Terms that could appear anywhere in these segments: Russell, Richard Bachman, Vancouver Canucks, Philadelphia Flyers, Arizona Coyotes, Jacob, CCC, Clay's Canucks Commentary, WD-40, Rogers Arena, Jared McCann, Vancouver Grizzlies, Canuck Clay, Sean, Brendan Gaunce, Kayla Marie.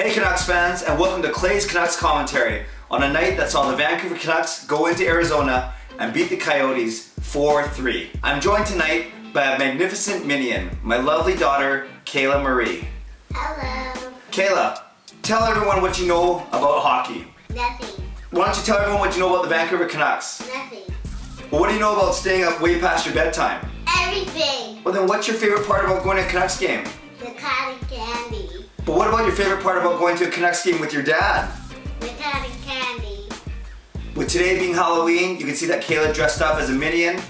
Hey Canucks fans, and welcome to Clay's Canucks Commentary on a night that saw the Vancouver Canucks go into Arizona and beat the Coyotes 4-3. I'm joined tonight by a magnificent minion, my lovely daughter, Kayla Marie. Hello. Kayla, tell everyone what you know about hockey. Nothing. Why don't you tell everyone what you know about the Vancouver Canucks? Nothing. Well, what do you know about staying up way past your bedtime? Everything. Well then, what's your favorite part about going to a Canucks game? The cotton candy. But what about your favorite part about going to a Canucks game with your dad? The cotton candy. With today being Halloween, you can see that Kayla dressed up as a minion.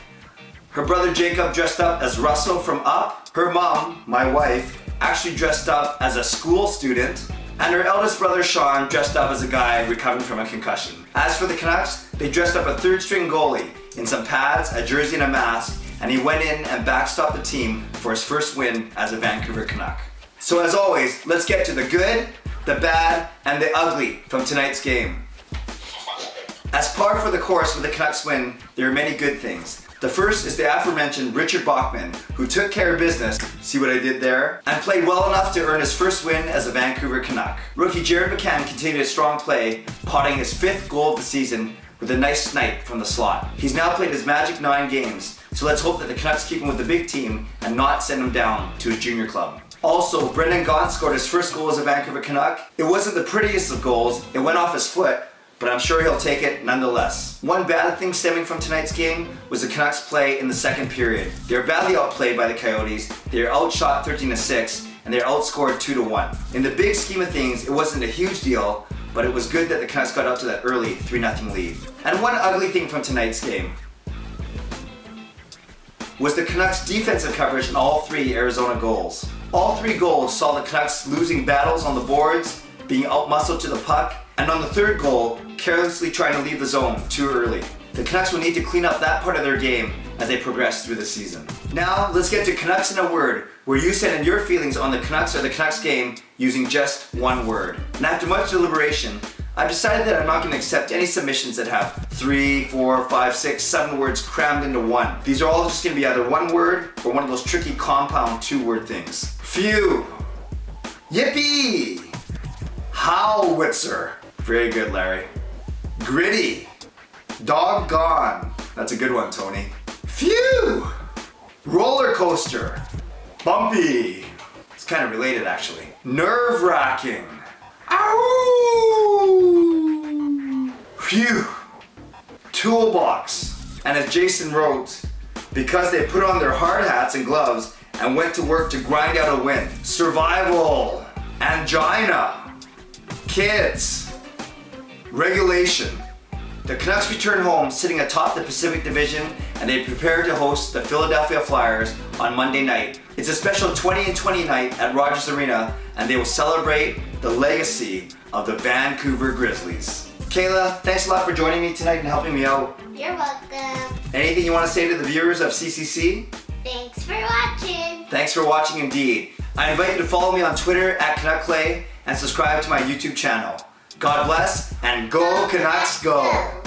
Her brother Jacob dressed up as Russell from Up. Her mom, my wife, actually dressed up as a school student. And her eldest brother Sean dressed up as a guy recovering from a concussion. As for the Canucks, they dressed up a third-string goalie in some pads, a jersey and a mask, and he went in and backstopped the team for his first win as a Vancouver Canuck. So as always, let's get to the good, the bad, and the ugly from tonight's game. As par for the course with the Canucks win, there are many good things. The first is the aforementioned Richard Bachman, who took care of business, see what I did there, and played well enough to earn his first win as a Vancouver Canuck. Rookie Jared McCann continued his strong play, potting his 5th goal of the season with a nice snipe from the slot. He's now played his magic 9 games, so let's hope that the Canucks keep him with the big team and not send him down to his junior club. Also, Brendan Gaunce scored his first goal as a Vancouver Canuck. It wasn't the prettiest of goals, it went off his foot, but I'm sure he'll take it nonetheless. One bad thing stemming from tonight's game was the Canucks' play in the second period. They were badly outplayed by the Coyotes, they were outshot 13-6, and they were outscored 2-1. In the big scheme of things, it wasn't a huge deal, but it was good that the Canucks got out to that early 3-0 lead. And one ugly thing from tonight's game was the Canucks' defensive coverage in all 3 Arizona goals. All 3 goals saw the Canucks losing battles on the boards, being outmuscled to the puck, and on the third goal, carelessly trying to leave the zone too early. The Canucks will need to clean up that part of their game as they progress through the season. Now, let's get to Canucks in a Word, where you send in your feelings on the Canucks or the Canucks game using just one word. And after much deliberation, I've decided that I'm not going to accept any submissions that have 3, 4, 5, 6, 7 words crammed into one. These are all just going to be either one word or one of those tricky compound 2-word things. Phew! Yippee! Howitzer. Very good, Larry. Gritty. Doggone. That's a good one, Tony. Phew! Roller coaster. Bumpy. It's kind of related, actually. Nerve-wracking. Ow! Phew! Toolbox. And as Jason wrote, because they put on their hard hats and gloves and went to work to grind out a win. Survival. Angina. Kids. Regulation. The Canucks return home sitting atop the Pacific Division, and they prepare to host the Philadelphia Flyers on Monday night. It's a special 20-20 night at Rogers Arena, and they will celebrate the legacy of the Vancouver Grizzlies. Kayla, thanks a lot for joining me tonight and helping me out. You're welcome. Anything you want to say to the viewers of CCC? Thanks for watching. Thanks for watching indeed. I invite you to follow me on Twitter @CanuckClay and subscribe to my YouTube channel. God bless, and go Canucks go!